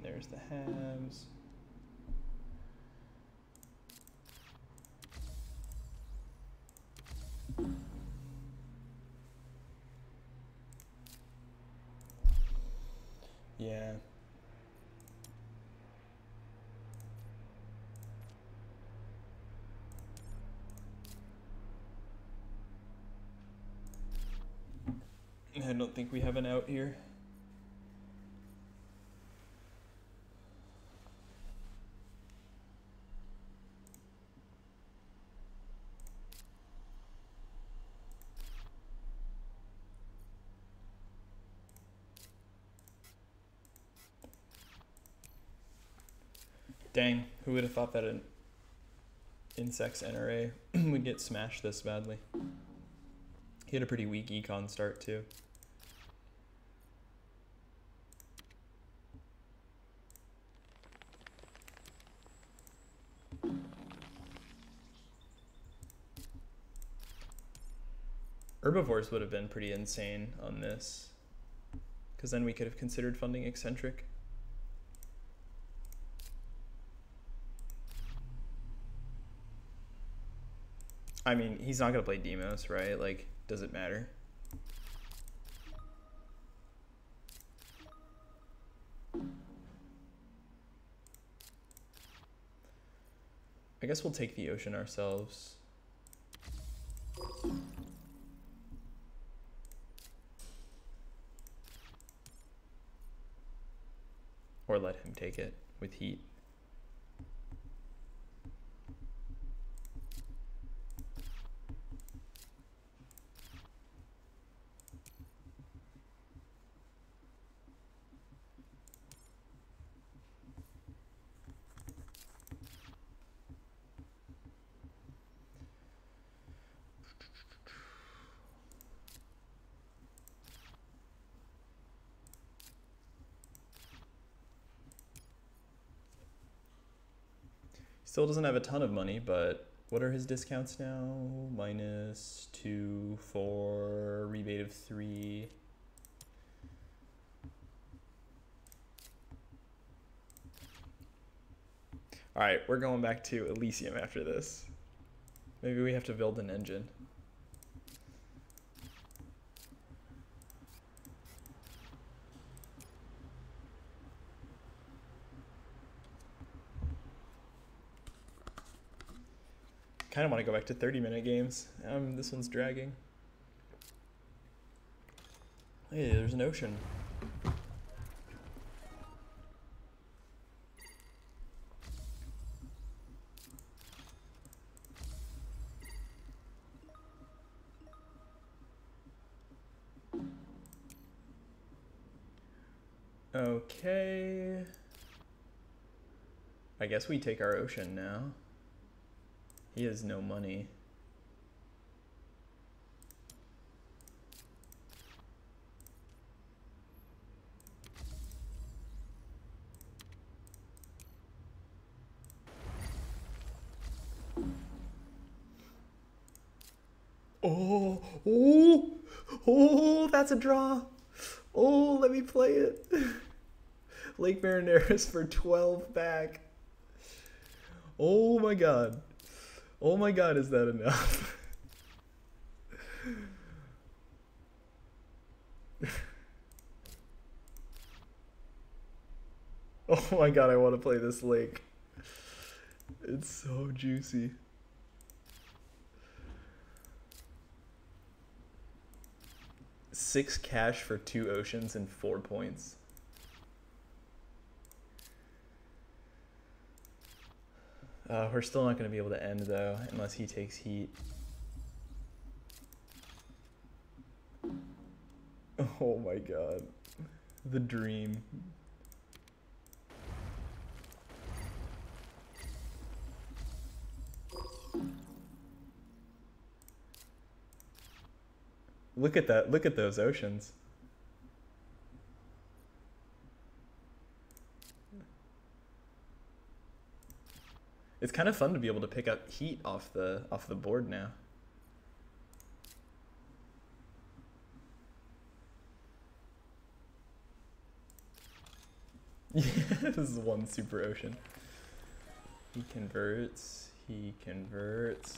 there's the halves. Yeah. I don't think we have an out here. Dang, who would have thought that an insects NRA would get smashed this badly? He had a pretty weak econ start too. Herbivores would have been pretty insane on this, because then we could have considered funding eccentric. I mean, he's not going to play Deimos, right? Like, does it matter? I guess we'll take the ocean ourselves. Or let him take it with heat. Still doesn't have a ton of money, but what are his discounts now? -2, 4, rebate of 3. All right, we're going back to Elysium after this. Maybe we have to build an engine. Kind of want to go back to 30-minute games. This one's dragging. Hey, there's an ocean. Okay. I guess we take our ocean now. He has no money. Oh, oh, oh, that's a draw. Oh, let me play it. Lake Marineris for 12 back. Oh my God. Oh my God, is that enough? Oh my god, I want to play this lake. It's so juicy. Six cash for 2 oceans and 4 points. We're still not going to be able to end, though, unless he takes heat. Oh my god. The dream. Look at that. Look at those oceans. It's kind of fun to be able to pick up heat off the board now. Yeah, this is one super ocean. He converts. He converts.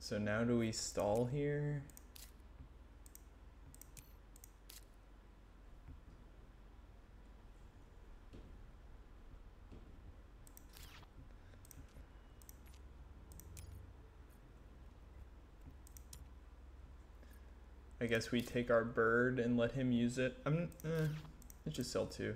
So now do we stall here? I guess we take our bird and let him use it. Let's just sell 2.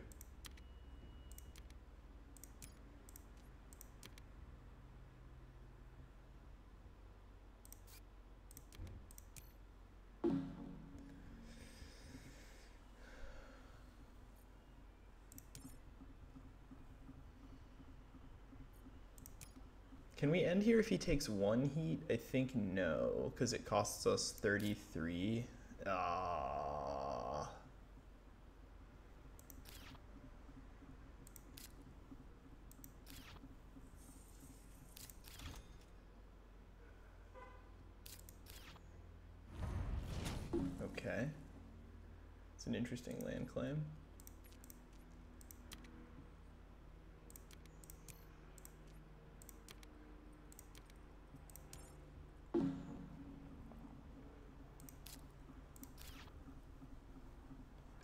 Can we end here if he takes 1 heat? I think no, because it costs us 33. Okay. It's an interesting land claim.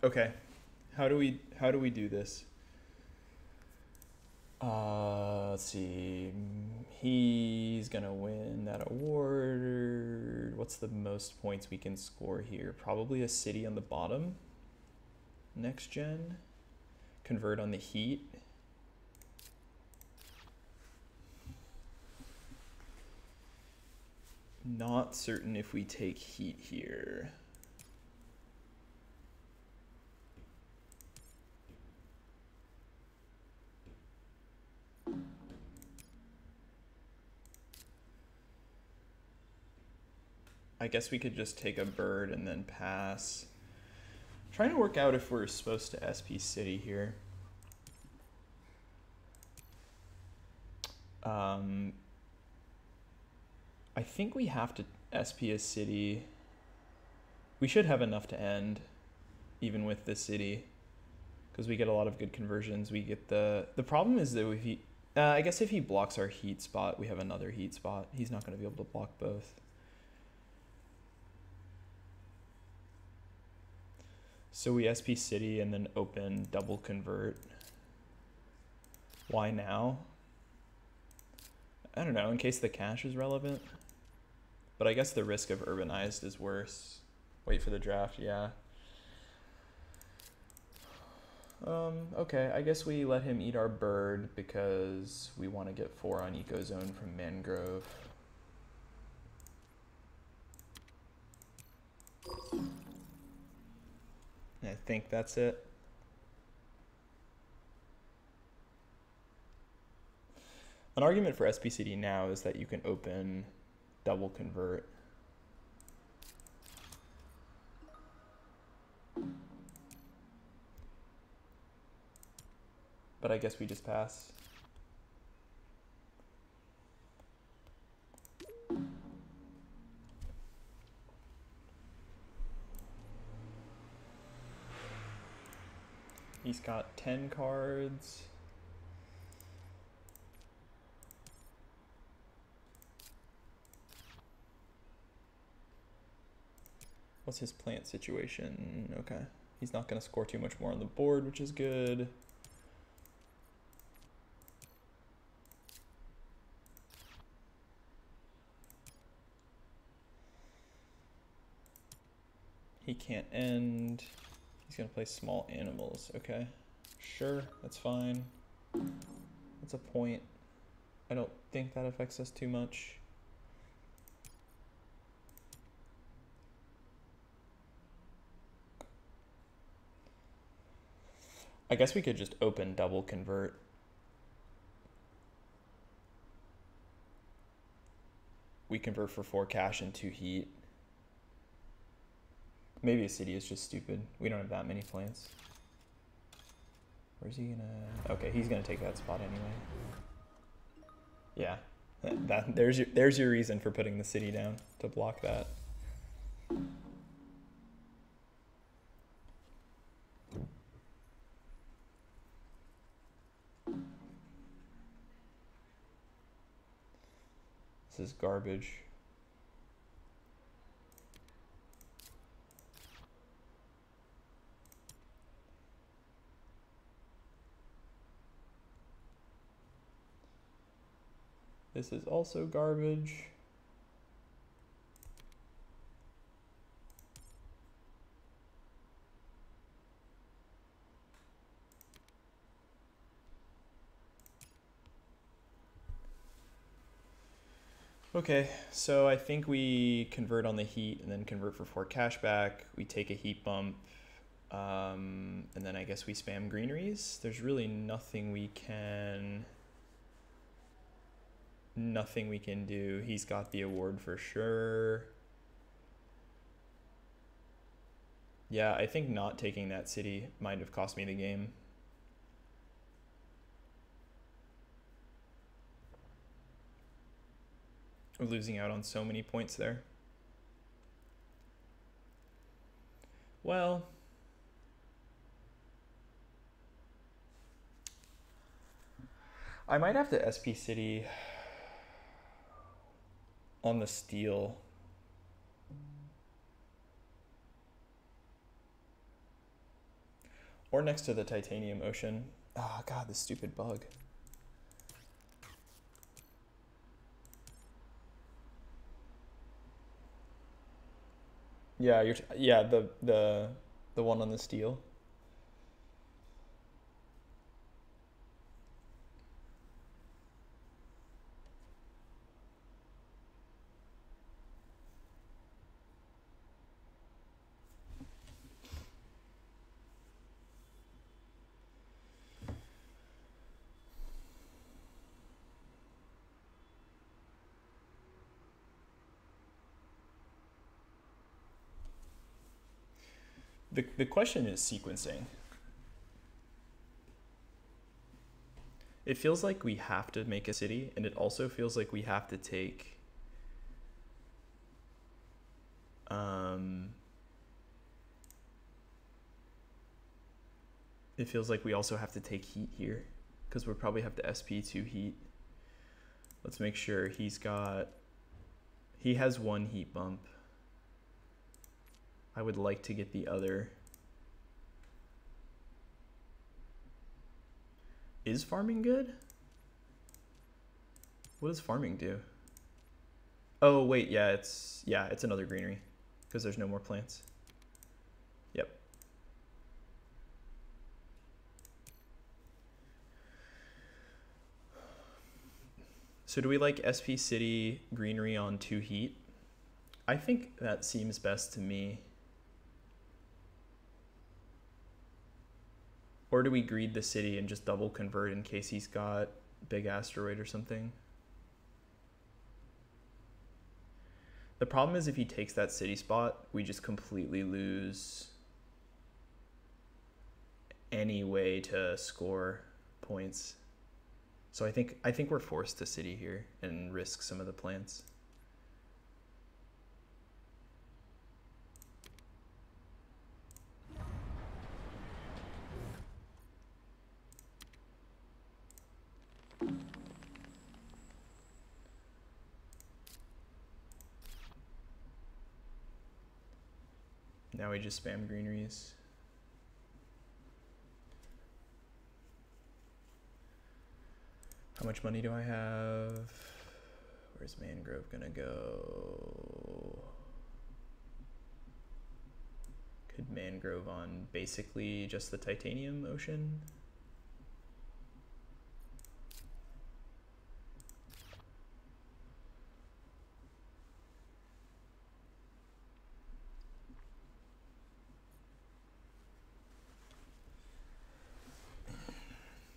Okay, how do we do this? Let's see. He's gonna win that award. What's the most points we can score here? Probably a city on the bottom. Next gen. Convert on the heat. Not certain if we take heat here. I guess we could just take a bird and then pass. I'm trying to work out if we're supposed to SP City here. I think we have to SP a city. We should have enough to end, even with the city, because we get a lot of good conversions. We get the problem is that if he, I guess if he blocks our heat spot, we have another heat spot. He's not going to be able to block both. So we SP City and then open, double convert. Why now? I don't know, in case the cash is relevant. But I guess the risk of urbanized is worse. Wait for the draft, yeah. Okay, I guess we let him eat our bird because we want to get 4 on Ecozone from Mangrove. I think that's it. An argument for SP City now is that you can open, double convert. But I guess we just pass. He's got 10 cards. What's his plant situation? Okay. He's not going to score too much more on the board, which is good. He can't end. He's going to play small animals. Okay. Sure. That's fine. That's a point. I don't think that affects us too much. I guess we could just open double convert. We convert for 4 cash and 2 heat. Maybe a city is just stupid. We don't have that many plants. Where's he gonna? Okay, he's gonna take that spot anyway. Yeah, there's your reason for putting the city down, to block that. This is garbage. This is also garbage. Okay, so I think we convert on the heat and then convert for 4 cashback. We take a heat bump, and then I guess we spam greeneries. There's really nothing we can do. He's got the award for sure. Yeah, I think not taking that city might have cost me the game. We're losing out on so many points there. Well, I might have to SP City on the steel. Or next to the titanium ocean. Oh God, this stupid bug. Yeah, the one on the steel. The question is sequencing. It feels like we have to make a city, and it also feels like we have to take it feels like we also have to take heat here, because we'll probably have to SP2 heat. Let's make sure he has 1 heat bump. I would like to get the other. Is farming good? What does farming do? Oh wait, yeah, it's another greenery because there's no more plants. Yep. So do we like SP City greenery on 2 heat? I think that seems best to me. Or do we greed the city and just double convert in case he's got big asteroid or something? The problem is if he takes that city spot, we just completely lose any way to score points. So I think we're forced to city here and risk some of the plants. Now we just spam greeneries. How much money do I have? Where's Mangrove gonna go? Could Mangrove on basically just the titanium ocean?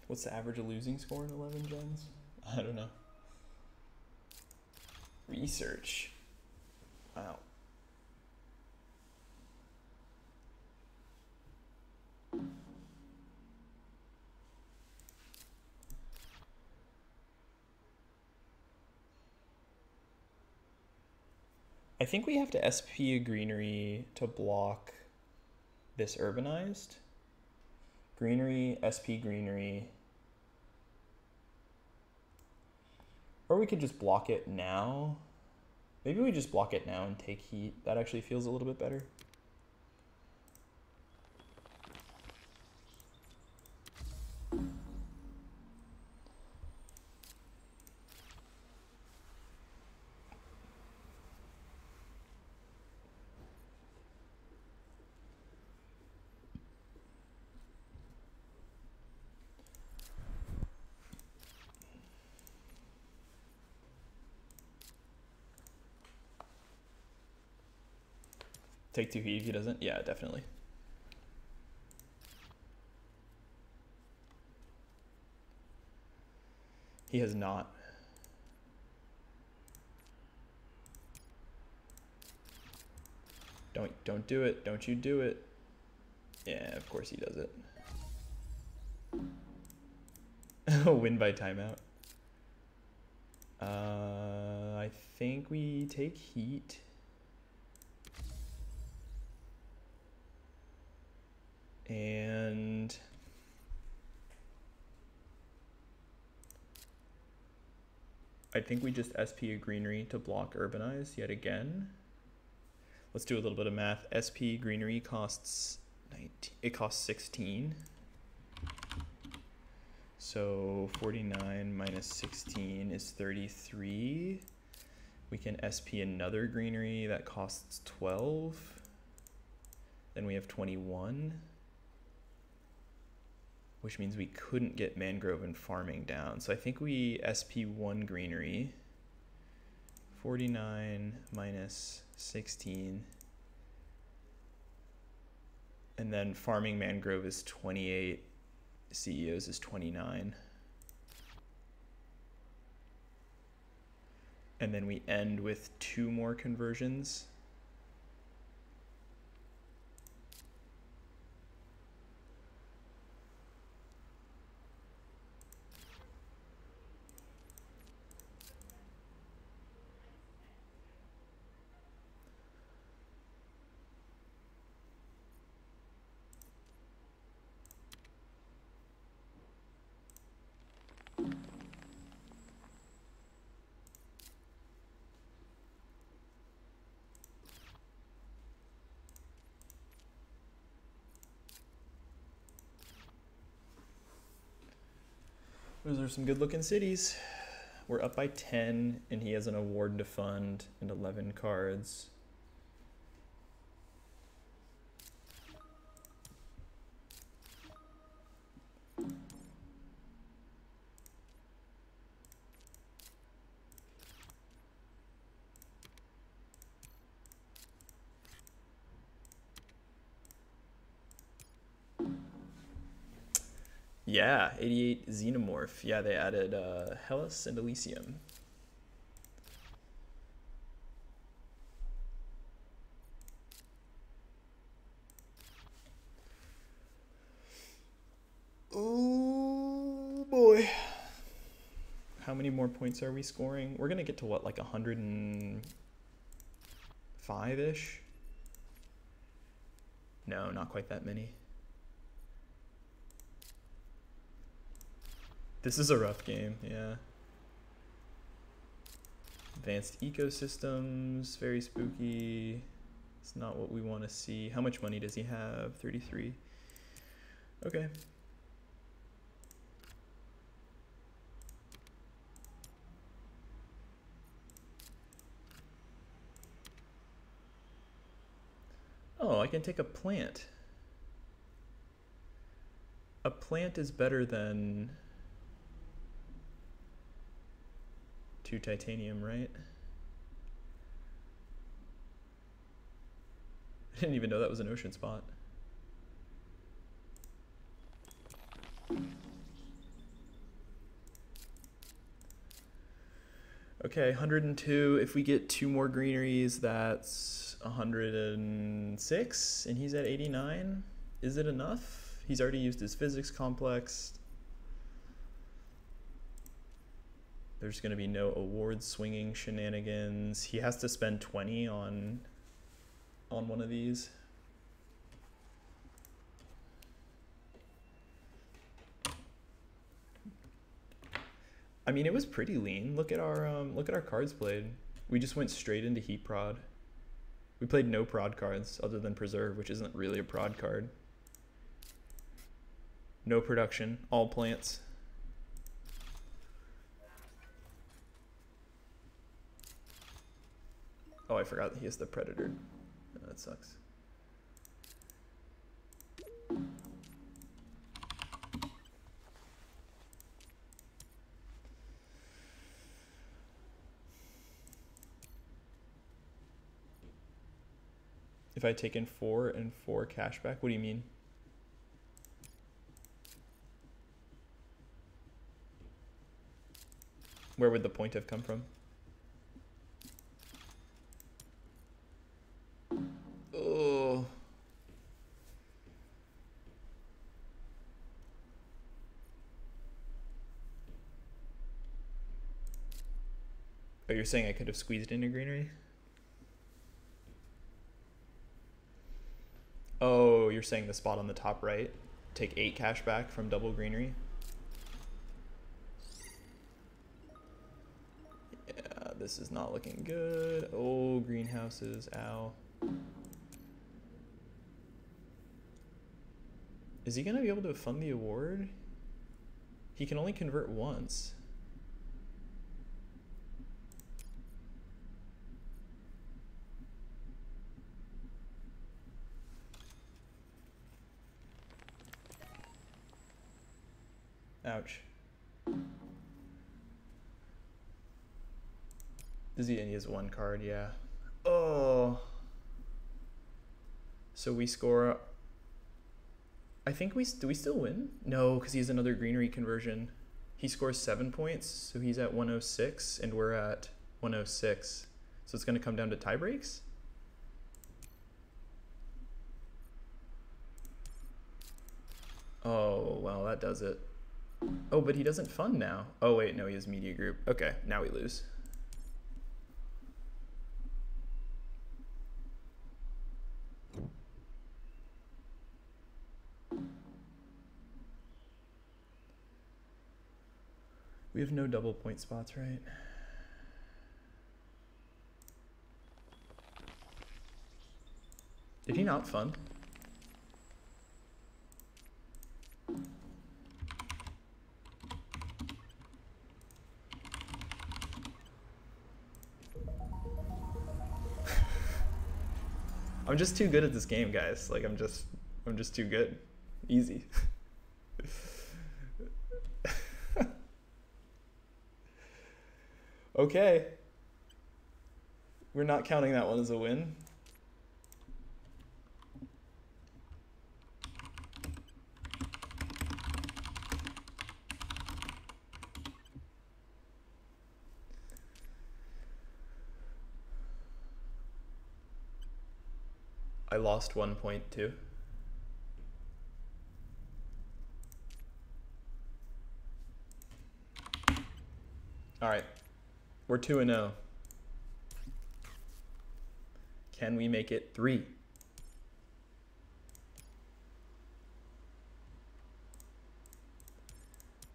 What's the average of losing score in 11 gens? I don't know. Research. Wow. I think we have to SP a greenery to block this urbanized. Greenery, SP greenery. Or we could just block it now. Maybe we just block it now and take heat. That actually feels a little bit better. Take two heat if he doesn't? Yeah, definitely. He has not. Don't do it. Don't you do it. Yeah, of course he does it. Win by timeout. I think we take heat. And I think we just SP a greenery to block urbanize yet again. Let's do a little bit of math. SP greenery costs 19, it costs 16. So 49 minus 16 is 33. We can SP another greenery that costs 12. Then we have 21. Which means we couldn't get Mangrove and Farming down. So I think we SP1 greenery, 49 minus 16. And then Farming Mangrove is 28, CEOs is 29. And then we end with 2 more conversions. Those are some good looking cities. We're up by 10 and he has an award to fund and 11 cards. Yeah, 88 Xenomorph. Yeah, they added Hellas and Elysium. Oh boy. How many more points are we scoring? We're going to get to what, like 105-ish? No, not quite that many. This is a rough game, yeah. Advanced ecosystems, very spooky. It's not what we want to see. How much money does he have? 33. Okay. Oh, I can take a plant. A plant is better than 2 titanium, right? I didn't even know that was an ocean spot. Okay, 102. If we get 2 more greeneries, that's 106, and he's at 89. Is it enough? He's already used his physics complex. There's going to be no award swinging shenanigans. He has to spend 20 on one of these. I mean, it was pretty lean. Look at our cards played. We just went straight into heat prod. We played no prod cards other than preserve, which isn't really a prod card. No production, all plants. Oh, I forgot that he has the Predator. No, that sucks. If I take in 4 and 4 cash back, what do you mean? Where would the point have come from? Oh. Oh, you're saying I could have squeezed in a greenery? Oh, you're saying the spot on the top right, take 8 cash back from double greenery? Yeah, this is not looking good. Oh, greenhouses, ow. Is he gonna be able to fund the award? He can only convert once. Ouch. Does he only has 1 card? Yeah. Oh. So we score. I think do we still win? No, because he has another greenery conversion. He scores 7 points, so he's at 106, and we're at 106. So it's going to come down to tie breaks. Oh, well, that does it. Oh, but he doesn't fund now. Oh, wait, no, he has media group. Okay, now we lose. We have no double point spots, right? Did he not fund? I'm just too good at this game, guys. Like I'm just too good. Easy. Okay. We're not counting that one as a win. I lost 1 point too. All right, we're 2-0. Can we make it 3?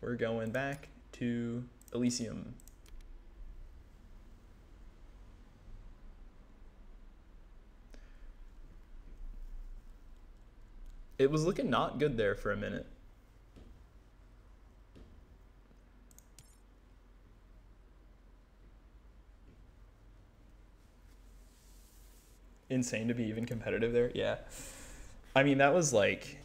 We're going back to Elysium. It was looking not good there for a minute. Insane to be even competitive there. Yeah. I mean, that was like